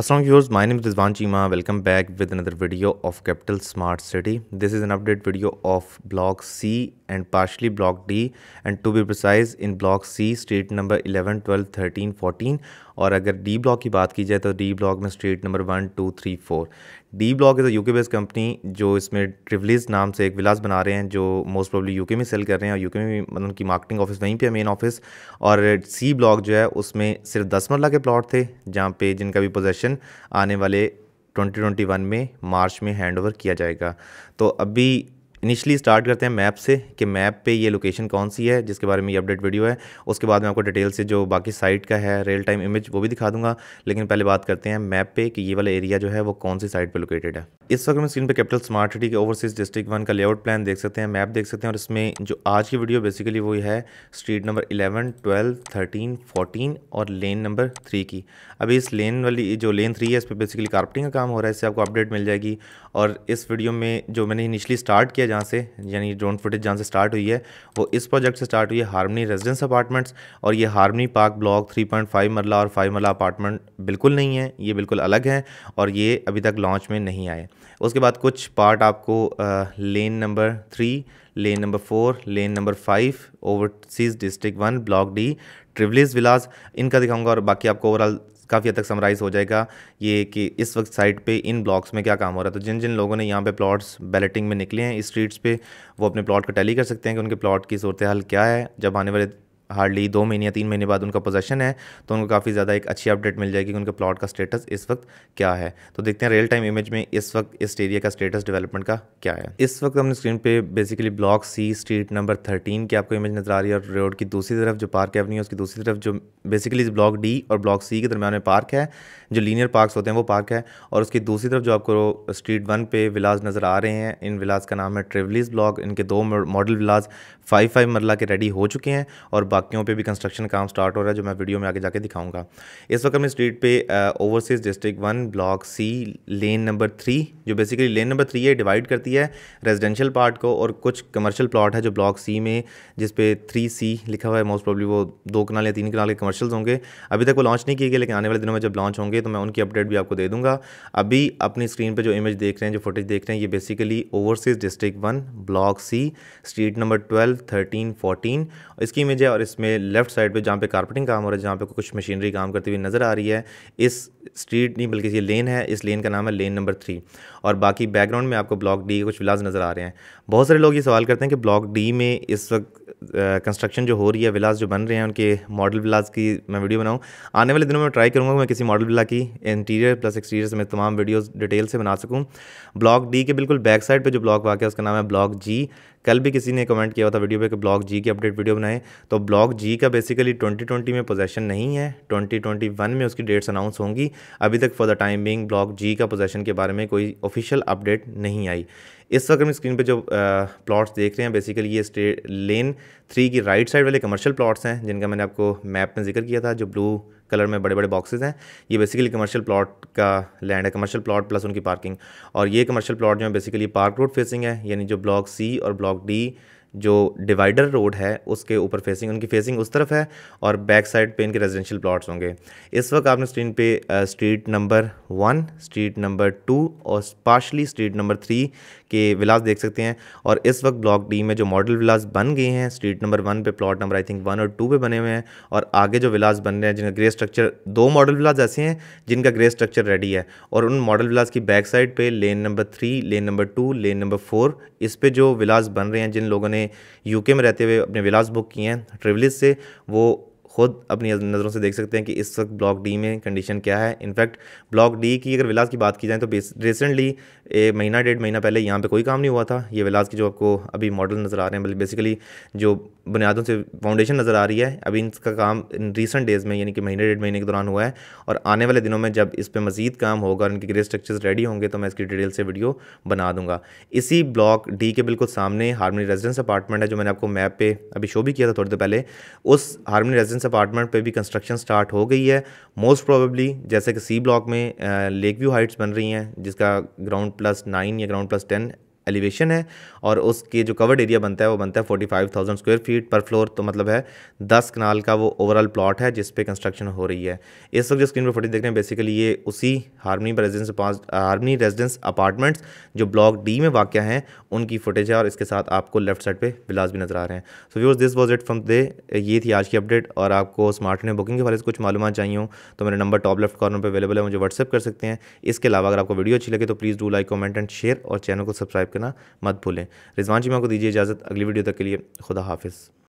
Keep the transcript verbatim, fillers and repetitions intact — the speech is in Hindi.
Assalamu viewers, my name is Rizwan Cheema. Welcome back with another video of Capital Smart City. This is an update video of Block C and partially Block D, and to be precise in Block C street number eleven, twelve, thirteen, fourteen और अगर D ब्लॉक की बात की जाए तो D ब्लॉक में street number one, two, three, four. D block is a UK based company जो इसमें ट्रिवलीज़ नाम से एक विलास बना रहे हैं जो मोस्ट प्रोबली यूके में सेल कर रहे हैं और यूके में मतलब उनकी मार्केटिंग ऑफिस वहीं पे है, मेन ऑफिस। और C ब्लॉक जो है उसमें सिर्फ दस मरला के प्लॉट थे जहाँ पे जिनका भी पोजेसन आने वाले ट्वेंटी ट्वेंटी वन में मार्च में हैंड ओवर किया जाएगा। तो अभी इनिशियली स्टार्ट करते हैं मैप से कि मैप पे ये लोकेशन कौन सी है जिसके बारे में ये अपडेट वीडियो है। उसके बाद मैं आपको डिटेल से जो बाकी साइट का है रियल टाइम इमेज वो भी दिखा दूंगा, लेकिन पहले बात करते हैं मैप पे कि ये वाला एरिया जो है वो कौन सी साइट पे लोकेटेड है। इस वक्त हम स्क्रीन पे कैपिटल स्मार्ट सिटी के ओवरसीज डिस्ट्रिक्ट वन का लेआउट प्लान देख सकते हैं, मैप देख सकते हैं। और इसमें जो आज की वीडियो बेसिकली वही है street number eleven, twelve, thirteen, fourteen और लेन नंबर थ्री की। अभी इस लेन वाली जो लेन थ्री है इस पर बेसिकली कार्पेटिंग का काम हो रहा है, इससे आपको अपडेट मिल जाएगी। और इस वीडियो में जो मैंने इनिशियली स्टार्ट किया जहाँ से यानी ड्रोन फुटेज जहाँ से स्टार्ट हुई है वो इस प्रोजेक्ट से स्टार्ट हुई है हार्मनी रेजिडेंस अपार्टमेंट्स। और ये harmony park block three point five marla और फाइव मरला अपार्टमेंट बिल्कुल नहीं है, ये बिल्कुल अलग हैं और ये अभी तक लॉन्च में नहीं आए। उसके बाद कुछ पार्ट आपको आ, lane number three, lane number four, lane number five, overseas district one, block D, ट्रिवलीज़ विलास, इनका दिखाऊंगा। और बाकी आपको ओवरऑल काफ़ी हद तक समराइज़ हो जाएगा ये कि इस वक्त साइट पे इन ब्लॉक्स में क्या काम हो रहा है। तो जिन जिन लोगों ने यहाँ पे प्लॉट्स बैलेटिंग में निकले हैं इस स्ट्रीट्स पे वो अपने प्लॉट का टैली कर सकते हैं कि उनके प्लॉट की सूरत हाल क्या है। जब आने वाले हार्डली दो महीने या तीन महीने बाद उनका पोजेसन है तो उनको काफ़ी ज़्यादा एक अच्छी अपडेट मिल जाएगी कि उनके प्लॉट का स्टेटस इस वक्त क्या है। तो देखते हैं रियल टाइम इमेज में इस वक्त इस एरिया का स्टेटस डेवलपमेंट का क्या है। इस वक्त हमने स्क्रीन पे basically block C street number thirteen की आपको इमेज नज़र आ रही है। और रोड की दूसरी तरफ जो पार्क एवन्यू है उसकी दूसरी तरफ जो बेसिकली ब्लॉक डी और ब्लॉक सी के दरम्यान में पार्क है, जो लीनियर पार्क्स होते हैं वो पार्क है। और उसकी दूसरी तरफ जो आपको स्ट्रीट वन पे विलास नज़र आ रहे हैं, इन विलास का नाम है ट्रिवलीज़ ब्लॉक। इनके दो मॉडल विलास फाइव फाइव मरला के रेडी हो चुके हैं और बाकियों पे भी कंस्ट्रक्शन काम स्टार्ट हो रहा है जो मैं वीडियो में आगे जाके दिखाऊंगा। इस वक्त हमें स्ट्रीट पे overseas district one block C lane number three, जो बेसिकली लेन नंबर थ्री है डिवाइड करती है रेजिडेंशियल पार्ट को और कुछ कमर्शियल प्लॉट है जो ब्लॉक सी में जिस पे थ्री सी लिखा हुआ है। मोस्ट प्रॉब्ली वो दो कनाल या तीन कनाल के कमर्शियल्स होंगे, अभी तक वो लॉन्च नहीं किए गए, लेकिन आने वाले दिनों में जब लॉन्च होंगे तो मैं उनकी अपडेट भी आपको दे दूँगा। अभी अपनी स्क्रीन पर जो इमेज देख रहे हैं, जो फुटेज देख रहे हैं, ये basically overseas district one block C street number twelve, thirteen, fourteen इसकी इमेज है। और इसमें लेफ्ट साइड पे जहाँ पे कार्पेटिंग काम हो रहा है, जहाँ पे कुछ मशीनरी काम करती हुई नज़र आ रही है, इस स्ट्रीट नहीं बल्कि ये लेन है, इस लेन का नाम है लेन नंबर थ्री। और बाकी बैकग्राउंड में आपको ब्लॉक डी के कुछ विलास नज़र आ रहे हैं। बहुत सारे लोग ये सवाल करते हैं कि ब्लॉक डी में इस वक्त कंस्ट्रक्शन जो हो रही है, विलास जो बन रहे हैं उनके मॉडल विलास की मैं वीडियो बनाऊँ। आने वाले दिनों में ट्राई करूँगा मैं किसी मॉडल विला की इंटीरियर प्लस एक्सटीरियर से मैं तमाम वीडियोज़ डिटेल से बना सकूँ। ब्लॉक डी के बिल्कुल बैक साइड पर जो ब्लॉक वाक़ है उसका नाम है ब्लॉक जी। कल भी किसी ने कमेंट किया था वीडियो पे कि ब्लॉक जी की अपडेट वीडियो बनाएं, तो ब्लॉक जी का बेसिकली ट्वेंटी ट्वेंटी में पोजेसन नहीं है, ट्वेंटी ट्वेंटी वन में उसकी डेट्स अनाउंस होंगी। अभी तक for the time being block G का पोजेसन के बारे में कोई ऑफिशियल अपडेट नहीं आई। इस वक्त हम स्क्रीन पे जो प्लॉट्स देख रहे हैं बेसिकली ये स्टेट लेन थ्री की राइट साइड वाले कमर्शियल प्लॉट्स हैं जिनका मैंने आपको मैप में जिक्र किया था, जो ब्लू कलर में बड़े बड़े बॉक्सेस हैं। ये बेसिकली कमर्शियल प्लॉट का लैंड है, कमर्शियल प्लॉट प्लस उनकी पार्किंग। और ये कमर्शियल प्लॉट जो है बेसिकली पार्क रोड फेसिंग है, यानी जो ब्लॉक सी और ब्लॉक डी जो डिवाइडर रोड है उसके ऊपर फेसिंग, उनकी फेसिंग उस तरफ है। और बैक साइड पे इनके रेजिडेंशियल प्लॉट्स होंगे। इस वक्त आपने स्क्रीन पे street number one, street number two और पार्शली स्ट्रीट नंबर थ्री के विलास देख सकते हैं। और इस वक्त ब्लॉक डी में जो मॉडल विलास बन गए हैं स्ट्रीट नंबर वन पे plot number I think one और टू पे बने हुए हैं, और आगे जो विलास बन रहे हैं जिनका ग्रे स्ट्रक्चर, दो मॉडल विलास ऐसे हैं जिनका ग्रे स्ट्रक्चर रेडी है। और उन मॉडल विलास की बैक साइड पे lane number three, lane number two, lane number four, इस पर जो विलास बन रहे हैं, जिन लोगों ने यूके में रहते हुए अपने विलास बुक किए हैं ट्रिवलीज़ से, वो खुद अपनी नज़रों से देख सकते हैं कि इस वक्त ब्लॉक डी में कंडीशन क्या है। इनफैक्ट ब्लॉक डी की अगर विलास की बात की जाए तो रिसेंटली एक महीना डेढ़ महीना पहले यहाँ पे कोई काम नहीं हुआ था। ये विलास की जो आपको अभी मॉडल नज़र आ रहे हैं, बल्कि बेसिकली जो बुनियादों से फाउंडेशन नज़र आ रही है, अभी इनका काम इन रिसेंट डेज़ में यानी कि महीने डेढ़ महीने के दौरान हुआ है। और आने वाले दिनों में जब इस पर मज़ीद काम होगा और इनके ग्रे स्ट्रक्चर्स रेडी होंगे तो मैं इसकी डिटेल से वीडियो बना दूँगा। इसी ब्लॉक डी के बिल्कुल सामने हार्मनी रेजिडेंस अपार्टमेंट है जो मैंने आपको मैप पे अभी शो भी किया था थोड़ी देर पहले। उस हार्मनी रेजिडेंस अपार्टमेंट पे भी कंस्ट्रक्शन स्टार्ट हो गई है, मोस्ट प्रोबेबली जैसे कि सी ब्लॉक में लेक व्यू हाइट्स बन रही हैं जिसका ग्राउंड प्लस नाइन या ग्राउंड प्लस टेन एलिवेशन है और उसके जो कवर्ड एरिया बनता है वो बनता है forty five thousand square feet पर फ्लोर। तो मतलब है दस कनाल का वो ओवरऑल प्लॉट है जिस पे कंस्ट्रक्शन हो रही है। इस वक्त जो स्क्रीन पर फोटो देख रहे हैं बेसिकली ये उसी harmony residence harmony residence apartments जो ब्लॉक डी में वाक़ हैं उनकी फुटेज है और इसके साथ आपको लेफ्ट साइड पे विलास भी नजर आ रहे हैं। So viewers this was it from today, ये थी आज की अपडेट। और आपको स्मार्ट में बुकिंग के बारे में कुछ मालूम चाहिए हो तो मेरा नंबर टॉप लेफ्ट कॉर्नर पर अवेलेबल है, मुझे व्हाट्सअप कर सकते हैं। इसके अलावा अगर आपको वीडियो अच्छी लगे तो please do like comment and share और चैनल को सब्सक्राइब करना मत भूलें। रिजवान चीमा को दीजिए इजाज़त, अगली वीडियो तक के लिए खुदा हाफिज़।